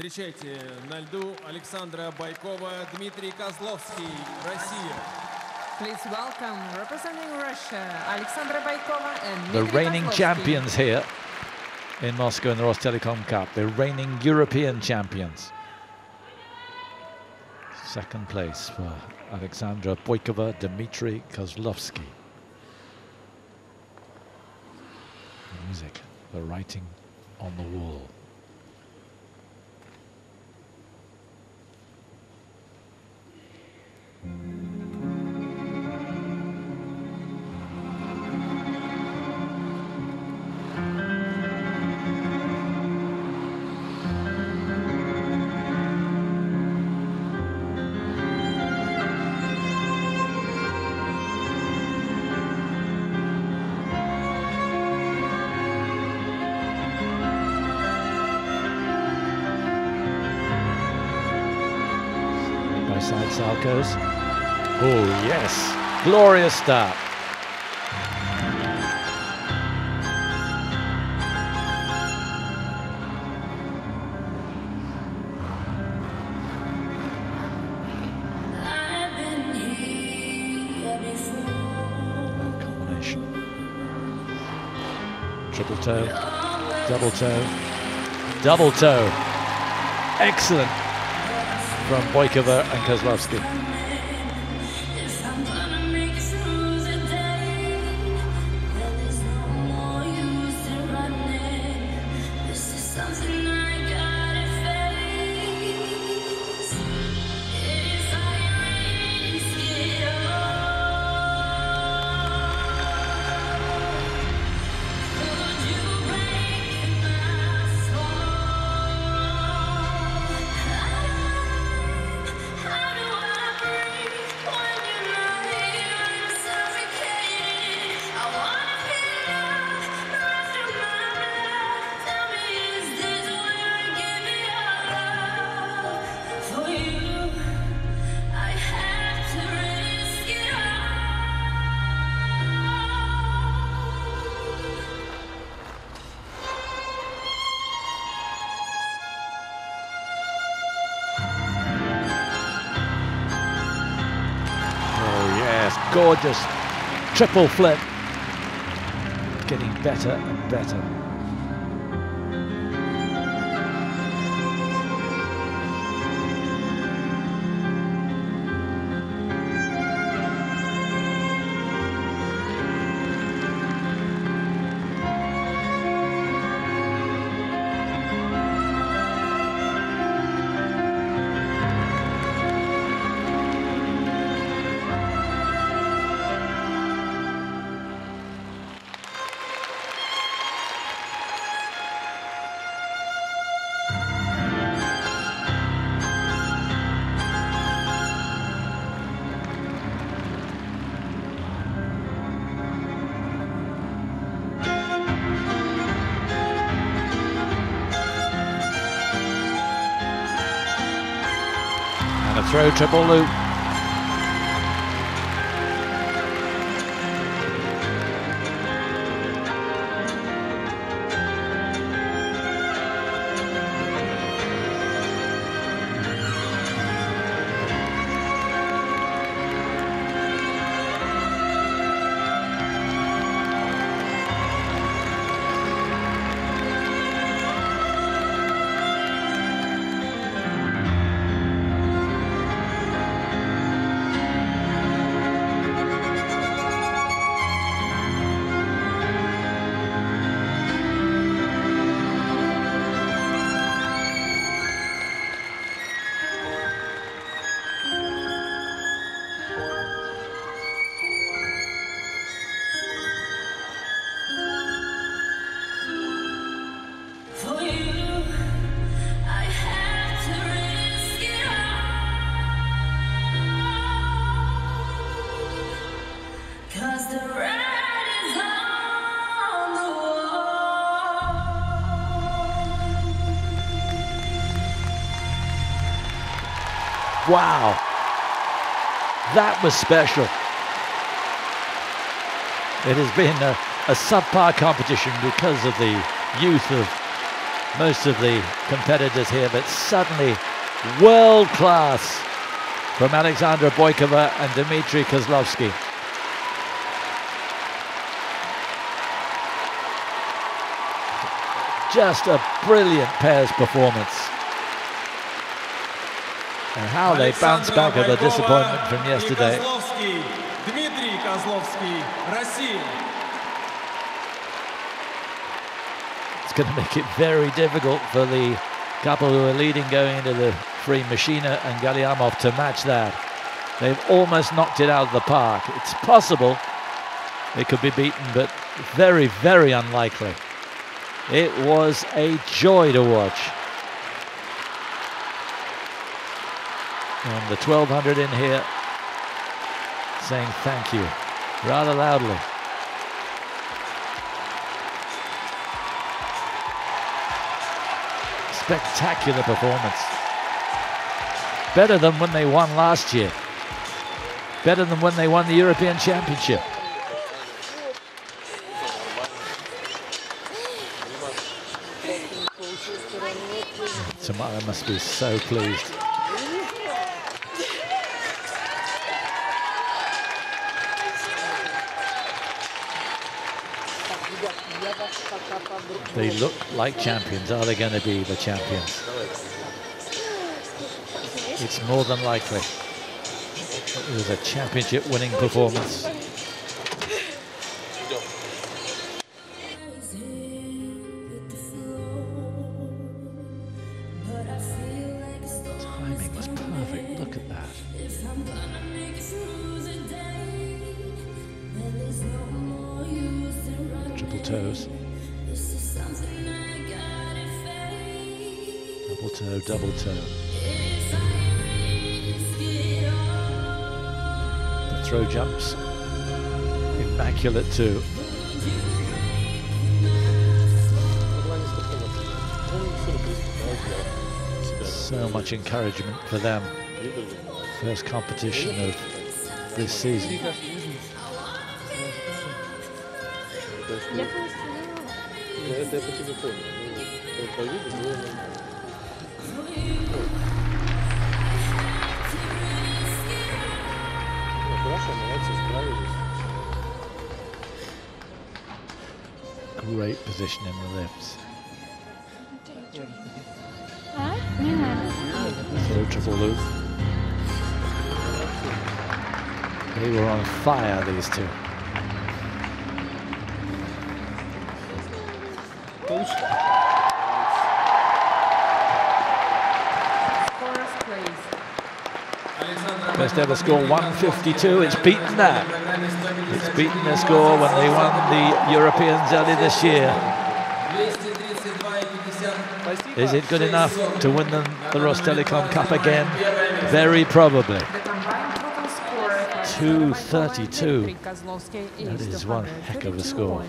Встречайте на льду Александра Бойкова, Дмитрий Козловский, Россия. Please welcome, representing Russia, Alexandra Boikova and Dmitry Kozlovski. The reigning champions here in Moscow in the Rostelecom Cup. The reigning European champions. Second place for Alexandra Boikova, Dmitry Kozlovski. The music, the writing on the wall. Side Salcos. Oh yes, glorious start. Well, combination. Triple toe, double toe, double toe. Excellent. From Boikova and Kozlovski. Gorgeous triple flip, getting better and better. Throw triple loop. Wow, that was special. It has been a subpar competition because of the youth of most of the competitors here, but suddenly world class from Alexandra Boikova and Dmitry Kozlovskii. Just a brilliant pairs performance. And how they bounce back at the disappointment from yesterday. Dmitry Kozlovskii, Russia. It's going to make it very difficult for the couple who are leading going into the free, Machina and Galiamov, to match that. They've almost knocked it out of the park. It's possible they could be beaten, but very, very unlikely. It was a joy to watch. And the 1200 in here saying thank you rather loudly. Spectacular performance. Better than when they won last year. Better than when they won the European Championship. Tamara must be so pleased. They look like champions. Are they going to be the champions? It's more than likely. It was a championship winning performance. Timing was perfect, look at that. Triple toes. Double toe, double toe. The throw jumps, immaculate too. So much encouragement for them. First competition of this season. Great position in the lifts. Triple loop. They were on fire, these two. Best ever score 152. It's beaten that. It's beaten their score when they won the Europeans early this year. Is it good enough to win them the Rostelecom Cup again? Very probably. 232. That is one heck of a score.